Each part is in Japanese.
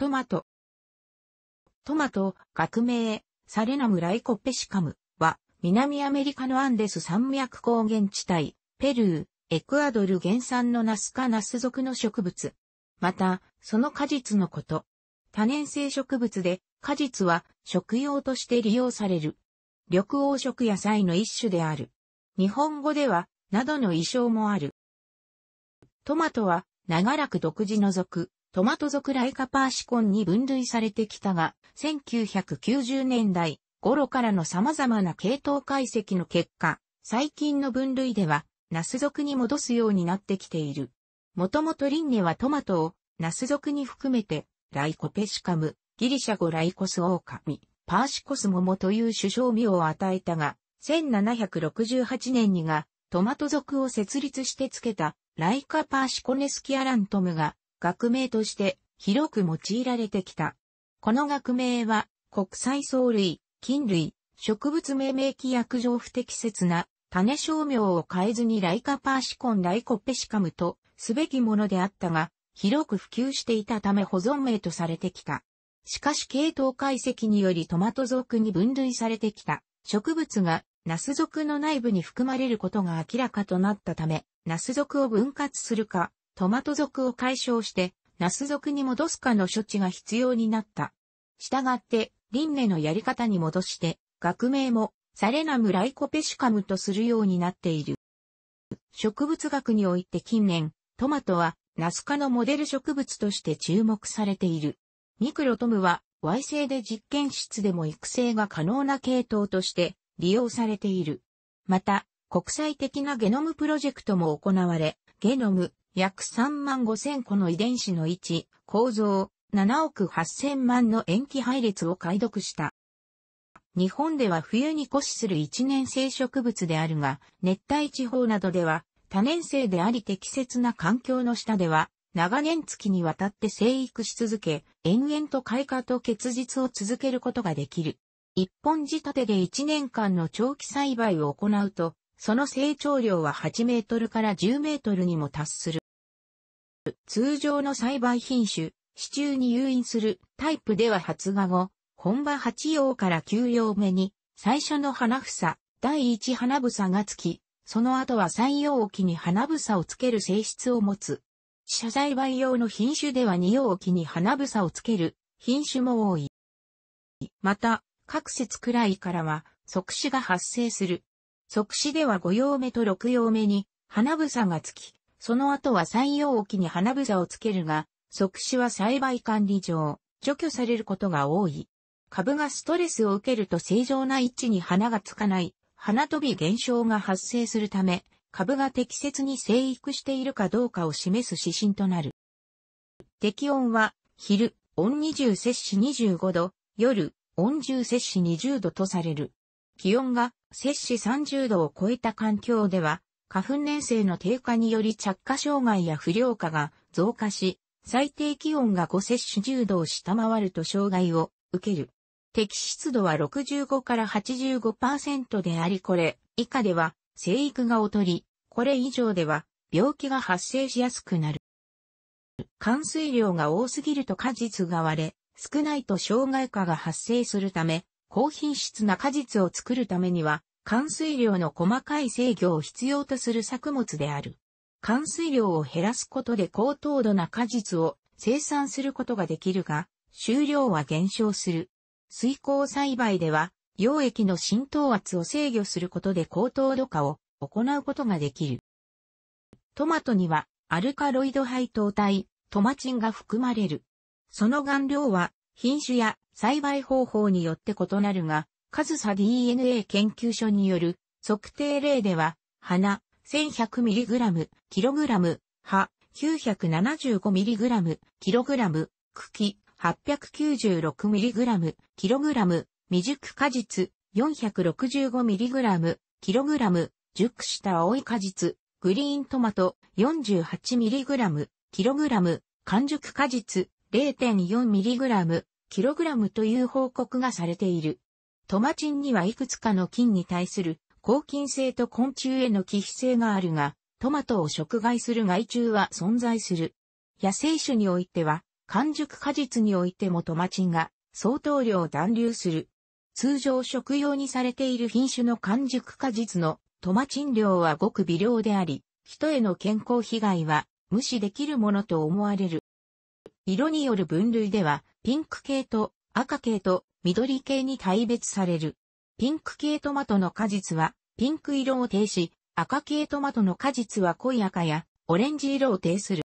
トマト、学名、サレナムライコペシカムは、南アメリカのアンデス山脈高原地帯、ペルー、エクアドル原産のナス科ナス属の植物。また、その果実のこと。多年生植物で、果実は食用として利用される。緑黄色野菜の一種である。日本語では、などの意称もある。トマトは、長らく独自の属、トマト属ライカパーシコンに分類されてきたが、1990年代頃からの様々な系統解析の結果、最近の分類では、ナス属に戻すようになってきている。もともとリンネはトマトを、ナス属に含めて、ライコペシカム、ギリシャ語ライコスオオカミ、パーシコスモモという種小名を与えたが、1768年にが、トマト属を設立してつけた、ライカパーシコネスキアラントムが、学名として、広く用いられてきた。この学名は、国際藻類、菌類、植物命名規約上不適切な、種小名を変えずにライカパーシコンライコペシカムとすべきものであったが、広く普及していたため保存名とされてきた。しかし系統解析によりトマト属に分類されてきた植物がナス属の内部に含まれることが明らかとなったため、ナス属を分割するか、トマト属を解消してナス属に戻すかの処置が必要になった。したがって、リンネのやり方に戻して、学名もサレナムライコペシカムとするようになっている。植物学において近年、トマトはナス科のモデル植物として注目されている。ミクロトムは Y 性で実験室でも育成が可能な系統として利用されている。また、国際的なゲノムプロジェクトも行われ、ゲノム約35,000個の遺伝子の位置、構造、7億8,000万の塩基配列を解読した。日本では冬に枯死する一年生植物であるが、熱帯地方などでは多年生であり適切な環境の下では、長年月にわたって生育し続け、延々と開花と結実を続けることができる。一本仕立てで1年間の長期栽培を行うと、その成長量は8メートルから10メートルにも達する。通常の栽培品種、支柱に誘引するタイプでは発芽後、本葉8葉から9葉目に、最初の花房、第一花房がつき、その後は3葉置きに花房をつける性質を持つ。謝栽培用の品種では2葉置きに花房をつける品種も多い。また、各節くらいからは、側枝が発生する。側枝では5葉目と6葉目に花房がつき、その後は3葉置きに花房をつけるが、側枝は栽培管理上、除去されることが多い。株がストレスを受けると正常な位置に花がつかない、花飛び現象が発生するため、株が適切に生育しているかどうかを示す指針となる。適温は、昼、温20摂氏25度、夜、温10摂氏20度とされる。気温が、摂氏30度を超えた環境では、花粉粘性の低下により着火障害や不良化が増加し、最低気温が5摂氏10度を下回ると障害を受ける。適湿度は65から 85% でありこれ以下では生育が劣り、これ以上では病気が発生しやすくなる。灌水量が多すぎると果実が割れ、少ないと障害化が発生するため、高品質な果実を作るためには、灌水量の細かい制御を必要とする作物である。灌水量を減らすことで高糖度な果実を生産することができるが、収量は減少する。水耕栽培では、溶液の浸透圧を制御することで高糖度化を行うことができる。トマトには、アルカロイド配糖体、トマチンが含まれる。その含量は、品種や栽培方法によって異なるが、数差 DNA 研究所による測定例では、花 1100mg、kg、葉 975mg、kg、茎、896mg、kg、未熟果実、465mg、kg、熟した青い果実、グリーントマト、48mg、kg、完熟果実、0.4mg、kg という報告がされている。トマチンにはいくつかの菌に対する抗菌性と昆虫への寄比性があるが、トマトを食害する害虫は存在する。野生種においては、完熟果実においてもトマチンが相当量残留する。通常食用にされている品種の完熟果実のトマチン量はごく微量であり、人への健康被害は無視できるものと思われる。色による分類では、ピンク系と赤系と緑系に大別される。ピンク系トマトの果実はピンク色を呈し、赤系トマトの果実は濃い赤やオレンジ色を呈する。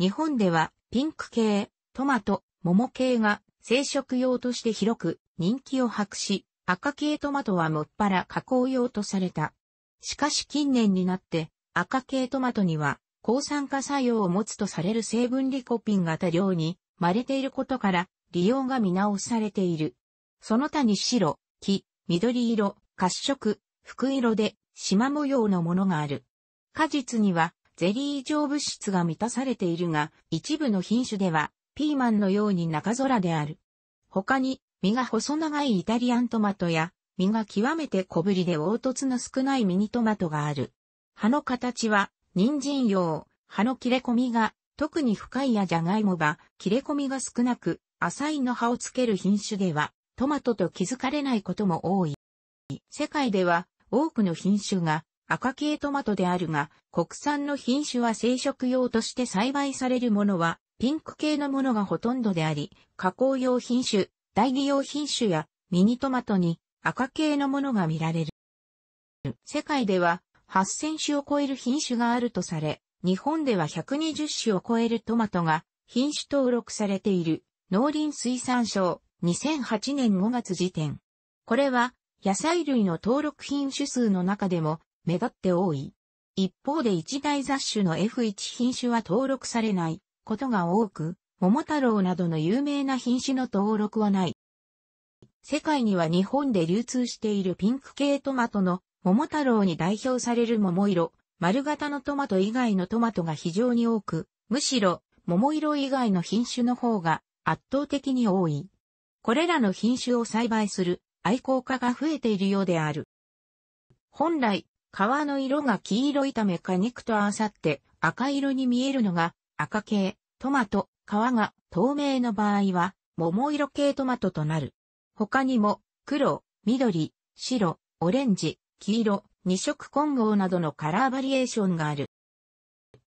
日本ではピンク系、トマト、桃系が生食用として広く人気を博し、赤系トマトはもっぱら加工用とされた。しかし近年になって赤系トマトには抗酸化作用を持つとされる成分リコピンが多量にまれていることから利用が見直されている。その他に白、黄、緑色、褐色、福色で縞模様のものがある。果実にはゼリー状物質が満たされているが、一部の品種ではピーマンのように中空である。他に、実が細長いイタリアントマトや、実が極めて小ぶりで凹凸の少ないミニトマトがある。葉の形は、人参用、葉の切れ込みが、特に深いやジャガイモは、切れ込みが少なく、浅いの葉をつける品種では、トマトと気づかれないことも多い。世界では、多くの品種が、赤系トマトであるが、国産の品種は生食用として栽培されるものは、ピンク系のものがほとんどであり、加工用品種、代理用品種やミニトマトに赤系のものが見られる。世界では8000種を超える品種があるとされ、日本では120種を超えるトマトが品種登録されている農林水産省2008年5月時点。これは野菜類の登録品種数の中でも目立って多い。一方で一大雑種の F1 品種は登録されないことが多く、桃太郎などの有名な品種の登録はない。世界には日本で流通しているピンク系トマトの桃太郎に代表される桃色、丸型のトマト以外のトマトが非常に多く、むしろ桃色以外の品種の方が圧倒的に多い。これらの品種を栽培する愛好家が増えているようである。本来、皮の色が黄色いため果肉と合わさって赤色に見えるのが赤系トマト、皮が透明の場合は桃色系トマトとなる。他にも黒、緑、白、オレンジ、黄色、2色混合などのカラーバリエーションがある。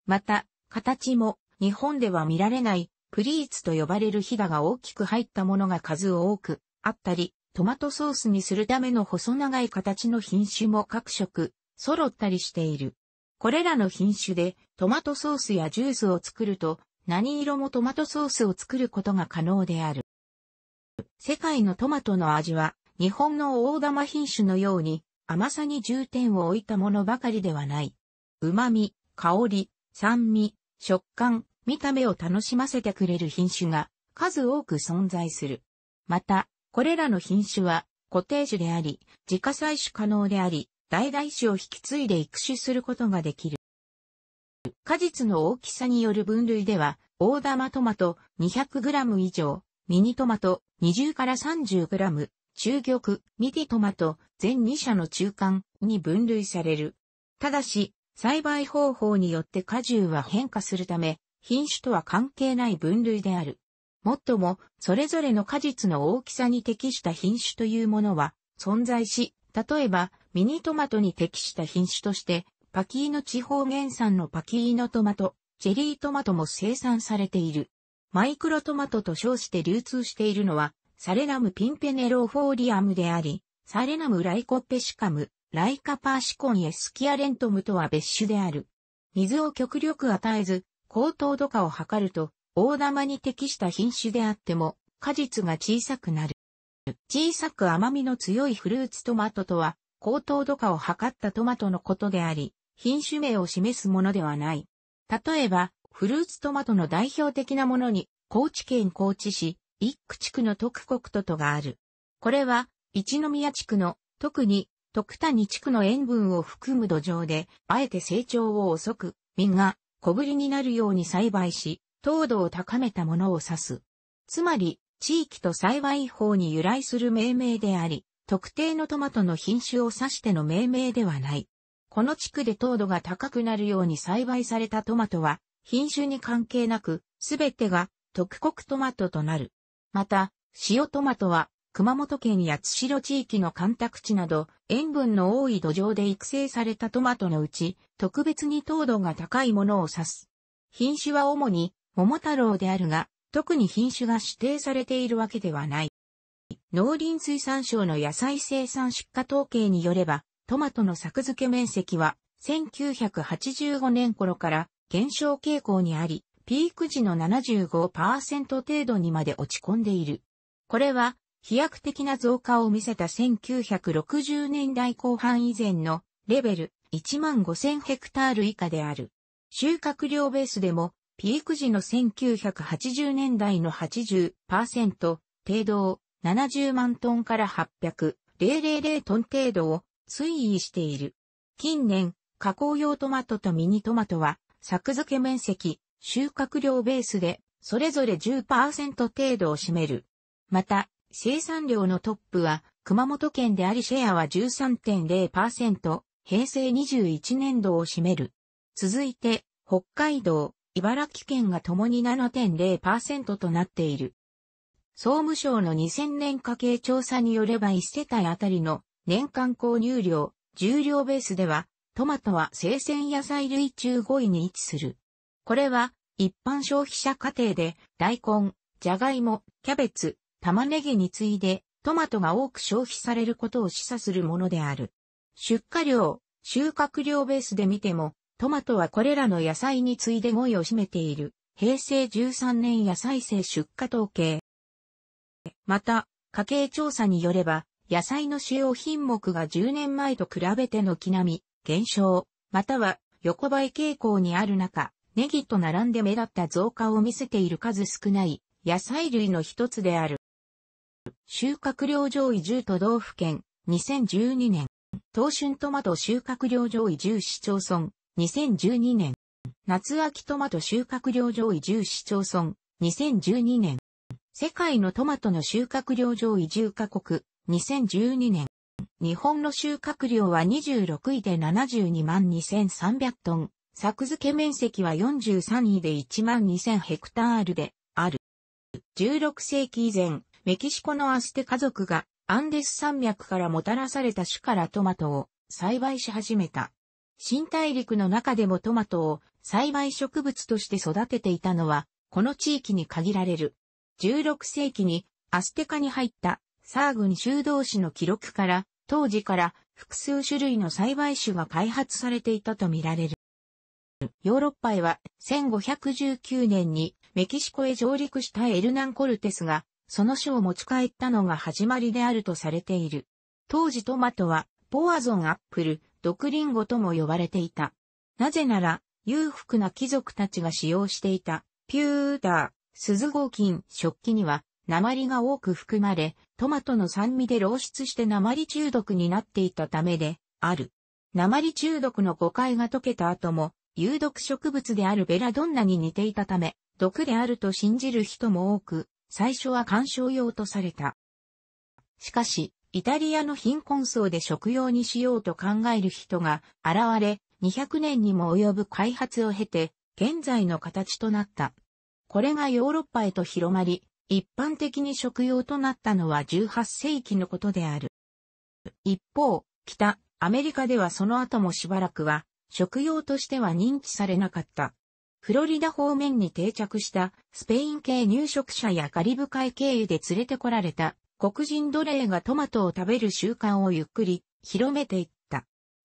また、形も日本では見られないプリーツと呼ばれるヒダが大きく入ったものが数多くあったり、トマトソースにするための細長い形の品種も各色揃ったりしている。これらの品種でトマトソースやジュースを作ると何色もトマトソースを作ることが可能である。世界のトマトの味は日本の大玉品種のように甘さに重点を置いたものばかりではない。旨味、香り、酸味、食感、見た目を楽しませてくれる品種が数多く存在する。また、これらの品種は固定種であり、自家採取可能であり、代々種を引き継いで育種することができる。果実の大きさによる分類では、大玉トマト 200g 以上、ミニトマト 20〜30g、中玉、ミディトマト、全2社の中間に分類される。ただし、栽培方法によって果汁は変化するため、品種とは関係ない分類である。もっとも、それぞれの果実の大きさに適した品種というものは存在し、例えば、ミニトマトに適した品種として、パキーノ地方原産のパキーノトマト、チェリートマトも生産されている。マイクロトマトと称して流通しているのは、サレナムピンペネロフォーリアムであり、サレナムライコペシカム、ライカパーシコンエスキアレントムとは別種である。水を極力与えず、高糖度化を図ると、大玉に適した品種であっても、果実が小さくなる。小さく甘みの強いフルーツトマトとは、高糖度化を図ったトマトのことであり、品種名を示すものではない。例えば、フルーツトマトの代表的なものに、高知県高知市、一区地区の徳国土とがある。これは、一宮地区の、特に、徳谷地区の塩分を含む土壌で、あえて成長を遅く、実が小ぶりになるように栽培し、糖度を高めたものを指す。つまり、地域と栽培法に由来する命名であり、特定のトマトの品種を指しての命名ではない。この地区で糖度が高くなるように栽培されたトマトは、品種に関係なく、すべてが特国トマトとなる。また、塩トマトは、熊本県八代地域の干拓地など、塩分の多い土壌で育成されたトマトのうち、特別に糖度が高いものを指す。品種は主に、桃太郎であるが、特に品種が指定されているわけではない。農林水産省の野菜生産出荷統計によれば、トマトの作付け面積は、1985年頃から減少傾向にあり、ピーク時の 75% 程度にまで落ち込んでいる。これは、飛躍的な増加を見せた1960年代後半以前のレベル 15,000 ヘクタール以下である。収穫量ベースでもピーク時の1980年代の 80% 程度を70万トンから800,000トン程度を推移している。近年、加工用トマトとミニトマトは作付け面積、収穫量ベースでそれぞれ 10% 程度を占める。また、生産量のトップは熊本県でありシェアは 13.0%、平成21年度を占める。続いて北海道、茨城県がともに 7.0% となっている。総務省の2000年家計調査によれば1世帯あたりの年間購入量、重量ベースではトマトは生鮮野菜類中5位に位置する。これは一般消費者家庭で大根、じゃがいも、キャベツ、玉ねぎに次いでトマトが多く消費されることを示唆するものである。出荷量、収穫量ベースで見ても、トマトはこれらの野菜に次いで5位を占めている。平成13年野菜生出荷統計。また、家計調査によれば、野菜の主要品目が10年前と比べて軒並み、減少、または横ばい傾向にある中、ネギと並んで目立った増加を見せている数少ない野菜類の一つである。収穫量上位10都道府県、2012年。冬春トマト収穫量上位10市町村、2012年。夏秋トマト収穫量上位10市町村、2012年。世界のトマトの収穫量上位10カ国、2012年。日本の収穫量は26位で 722,300 トン。作付け面積は43位で 12,000 ヘクタールである。16世紀以前、メキシコのアステカ族がアンデス山脈からもたらされた種からトマトを栽培し始めた。新大陸の中でもトマトを栽培植物として育てていたのはこの地域に限られる。16世紀にアステカに入ったサーグン修道士の記録から当時から複数種類の栽培種が開発されていたとみられる。ヨーロッパへは1519年にメキシコへ上陸したエルナン・コルテスがその種を持ち帰ったのが始まりであるとされている。当時トマトは、ポアゾンアップル、毒リンゴとも呼ばれていた。なぜなら、裕福な貴族たちが使用していた、ピューダー、鈴合金、食器には、鉛が多く含まれ、トマトの酸味で漏出して鉛中毒になっていたためで、ある。鉛中毒の誤解が解けた後も、有毒植物であるベラドンナに似ていたため、毒であると信じる人も多く、最初は観賞用とされた。しかし、イタリアの貧困層で食用にしようと考える人が現れ、200年にも及ぶ開発を経て、現在の形となった。これがヨーロッパへと広まり、一般的に食用となったのは18世紀のことである。一方、北アメリカではその後もしばらくは、食用としては認知されなかった。フロリダ方面に定着したスペイン系入植者やカリブ海経由で連れてこられた黒人奴隷がトマトを食べる習慣をゆっくり広めていった。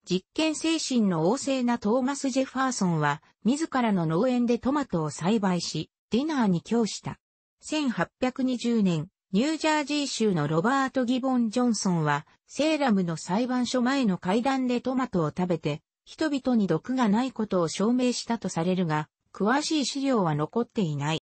実験精神の旺盛なトーマス・ジェファーソンは自らの農園でトマトを栽培し、ディナーに供した。1820年、ニュージャージー州のロバート・ギボン・ジョンソンはセーラムの裁判所前の階段でトマトを食べて、人々に毒がないことを証明したとされるが、詳しい資料は残っていない。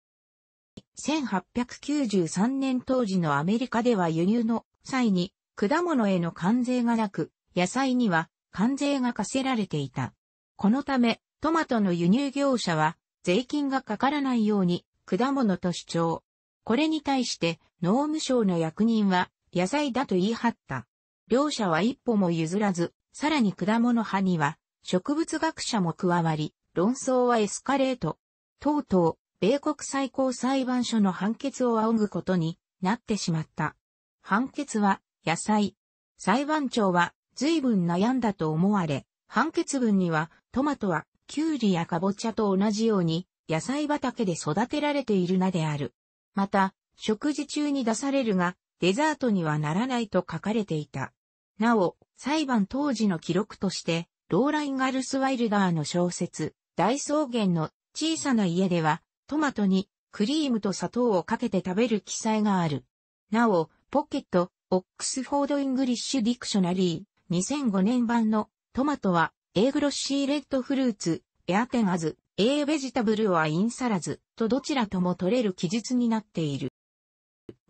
1893年当時のアメリカでは輸入の際に果物への関税がなく、野菜には関税が課せられていた。このためトマトの輸入業者は税金がかからないように果物と主張。これに対して農務省の役人は野菜だと言い張った。両者は一歩も譲らず、さらに果物派には植物学者も加わり、論争はエスカレート。とうとう、米国最高裁判所の判決を仰ぐことになってしまった。判決は、野菜。裁判長は、随分悩んだと思われ、判決文には、トマトは、キュウリやカボチャと同じように、野菜畑で育てられているなである。また、食事中に出されるが、デザートにはならないと書かれていた。なお、裁判当時の記録として、ローライ・ガルスワイルダーの小説、大草原の小さな家では、トマトにクリームと砂糖をかけて食べる記載がある。なお、ポケット、オックスフォード・イングリッシュ・ディクショナリー、2005年版のトマトは、A grossly red fruits, eaten as, a vegetable or in saladsとどちらとも取れる記述になっている。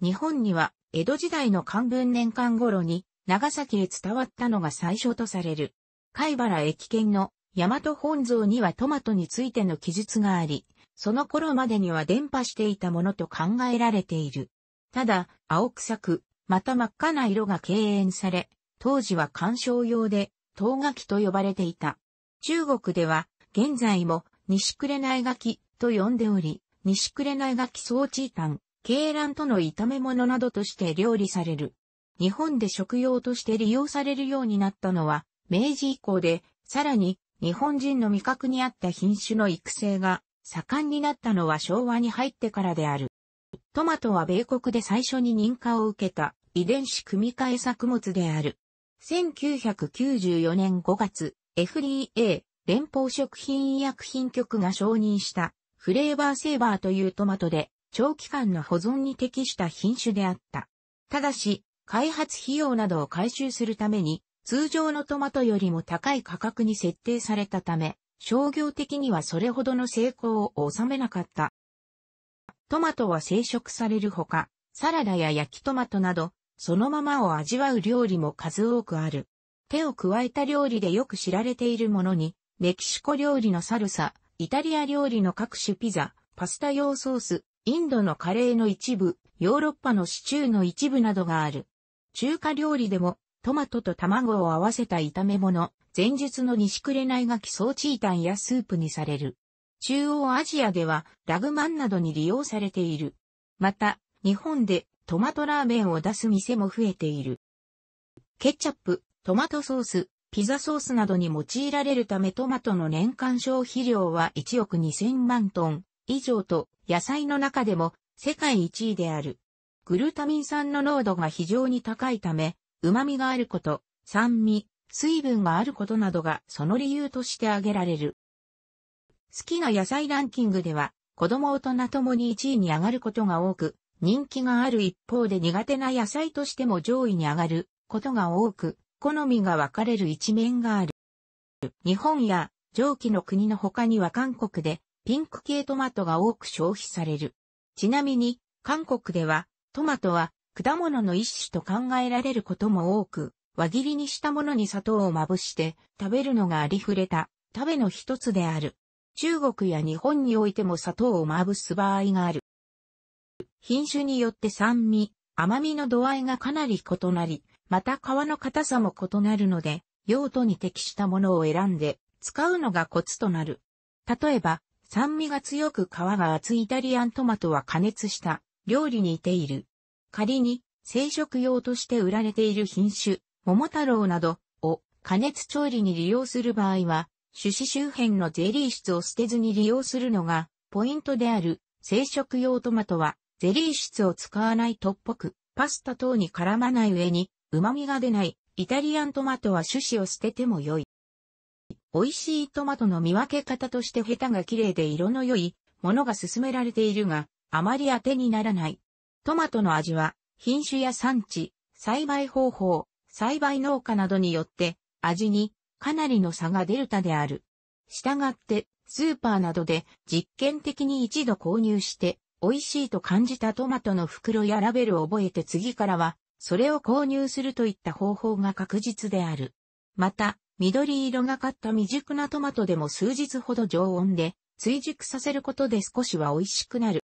日本には、江戸時代の寛文年間頃に、長崎へ伝わったのが最初とされる。貝原駅圏の大和本草にはトマトについての記述があり、その頃までには伝播していたものと考えられている。ただ、青臭く、また真っ赤な色が敬遠され、当時は観賞用で、唐柿と呼ばれていた。中国では、現在も、西紅柿と呼んでおり、西紅柿草チータン、鶏卵との炒め物などとして料理される。日本で食用として利用されるようになったのは、明治以降で、さらに、日本人の味覚に合った品種の育成が、盛んになったのは昭和に入ってからである。トマトは米国で最初に認可を受けた、遺伝子組み換え作物である。1994年5月、FDA、連邦食品医薬品局が承認した、フレーバーセーバーというトマトで、長期間の保存に適した品種であった。ただし、開発費用などを回収するために、通常のトマトよりも高い価格に設定されたため、商業的にはそれほどの成功を収めなかった。トマトは生食されるほか、サラダや焼きトマトなど、そのままを味わう料理も数多くある。手を加えた料理でよく知られているものに、メキシコ料理のサルサ、イタリア料理の各種ピザ、パスタ用ソース、インドのカレーの一部、ヨーロッパのシチューの一部などがある。中華料理でも、トマトと卵を合わせた炒め物、前述の西紅柿草チータンやスープにされる。中央アジアでは、ラグマンなどに利用されている。また、日本で、トマトラーメンを出す店も増えている。ケチャップ、トマトソース、ピザソースなどに用いられるためトマトの年間消費量は1億2000万トン以上と野菜の中でも世界1位である。グルタミン酸の濃度が非常に高いため、旨味があること、酸味、水分があることなどがその理由として挙げられる。好きな野菜ランキングでは子供大人ともに1位に上がることが多く、人気がある一方で苦手な野菜としても上位に上がることが多く、好みが分かれる一面がある。日本や上記の国の他には韓国でピンク系トマトが多く消費される。ちなみに韓国ではトマトは果物の一種と考えられることも多く、輪切りにしたものに砂糖をまぶして食べるのがありふれた食べの一つである。中国や日本においても砂糖をまぶす場合がある。品種によって酸味、甘みの度合いがかなり異なり、また皮の硬さも異なるので、用途に適したものを選んで使うのがコツとなる。例えば、酸味が強く皮が厚いイタリアントマトは加熱した料理に似ている。仮に生食用として売られている品種、桃太郎などを加熱調理に利用する場合は、種子周辺のゼリー質を捨てずに利用するのがポイントである。生食用トマトは、ゼリー質を使わないとっぽく、パスタ等に絡まない上に、旨味が出ない、イタリアントマトは種子を捨てても良い。美味しいトマトの見分け方としてヘタが綺麗で色の良いものが勧められているが、あまり当てにならない。トマトの味は、品種や産地、栽培方法、栽培農家などによって、味にかなりの差が出るたである。したがって、スーパーなどで実験的に一度購入して、美味しいと感じたトマトの袋やラベルを覚えて次からは、それを購入するといった方法が確実である。また、緑色がかった未熟なトマトでも数日ほど常温で、追熟させることで少しは美味しくなる。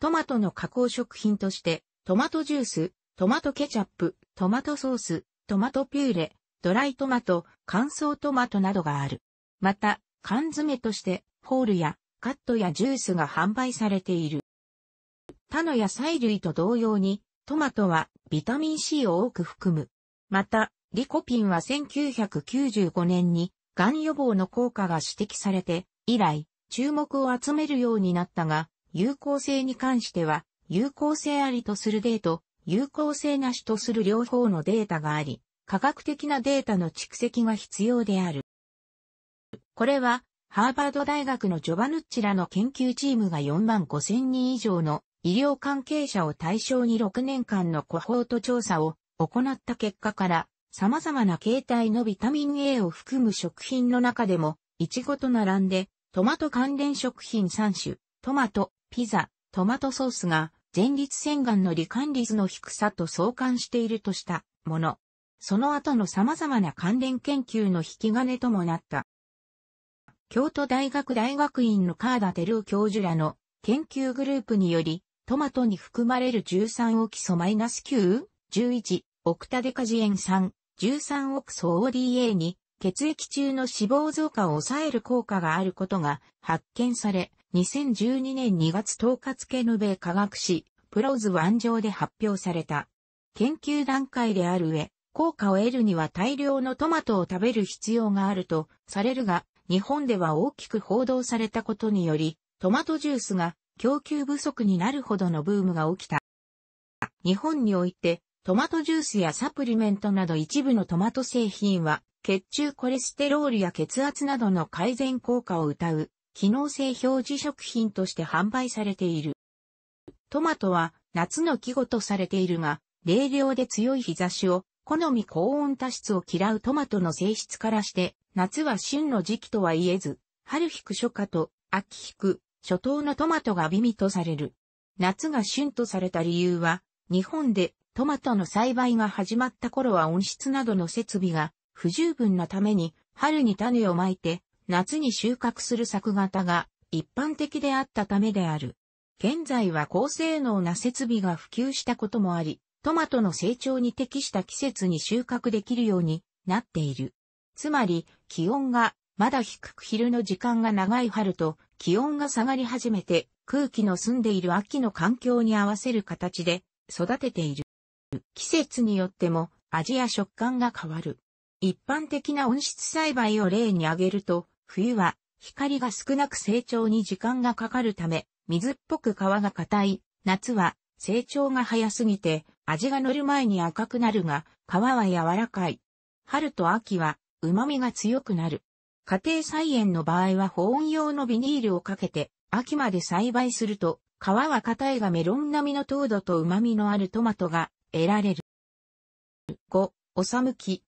トマトの加工食品として、トマトジュース、トマトケチャップ、トマトソース、トマトピューレ、ドライトマト、乾燥トマトなどがある。また、缶詰として、ホールやカットやジュースが販売されている。他の野菜類と同様に、トマトはビタミン C を多く含む。また、リコピンは1995年に、がん予防の効果が指摘されて、以来、注目を集めるようになったが、有効性に関しては、有効性ありとするデータ、有効性なしとする両方のデータがあり、科学的なデータの蓄積が必要である。これは、ハーバード大学のジョバヌッチらの研究チームが45,000人以上の医療関係者を対象に6年間のコホート調査を行った結果から、様々な形態のビタミン A を含む食品の中でも、イチゴと並んで、トマト関連食品3種、トマト、ピザ、トマトソースが、前立腺がんの罹患率の低さと相関しているとしたもの。その後の様々な関連研究の引き金ともなった。京都大学大学院の川田照夫教授らの研究グループにより、トマトに含まれる13オキソ -9、11、オクタデカジエン酸。13オクソ ODA に血液中の脂肪増加を抑える効果があることが発見され、2012年2月10日付の米科学誌、プローズ1上で発表された。研究段階である上、効果を得るには大量のトマトを食べる必要があるとされるが、日本では大きく報道されたことにより、トマトジュースが供給不足になるほどのブームが起きた。日本において、トマトジュースやサプリメントなど一部のトマト製品は、血中コレステロールや血圧などの改善効果を謳う、機能性表示食品として販売されている。トマトは夏の季語とされているが、冷涼で強い日差しを、好み高温多湿を嫌うトマトの性質からして、夏は旬の時期とは言えず、春引く初夏と秋引く初冬のトマトが美味とされる。夏が旬とされた理由は、日本で、トマトの栽培が始まった頃は温室などの設備が不十分なために春に種をまいて夏に収穫する作型が一般的であったためである。現在は高性能な設備が普及したこともあり、トマトの成長に適した季節に収穫できるようになっている。つまり気温がまだ低く昼の時間が長い春と気温が下がり始めて空気の澄んでいる秋の環境に合わせる形で育てている。季節によっても味や食感が変わる。一般的な温室栽培を例に挙げると、冬は光が少なく成長に時間がかかるため、水っぽく皮が硬い。夏は成長が早すぎて味が乗る前に赤くなるが、皮は柔らかい。春と秋は旨味が強くなる。家庭菜園の場合は保温用のビニールをかけて、秋まで栽培すると、皮は硬いがメロン並みの糖度と旨味のあるトマトが得られる。5. おさむき。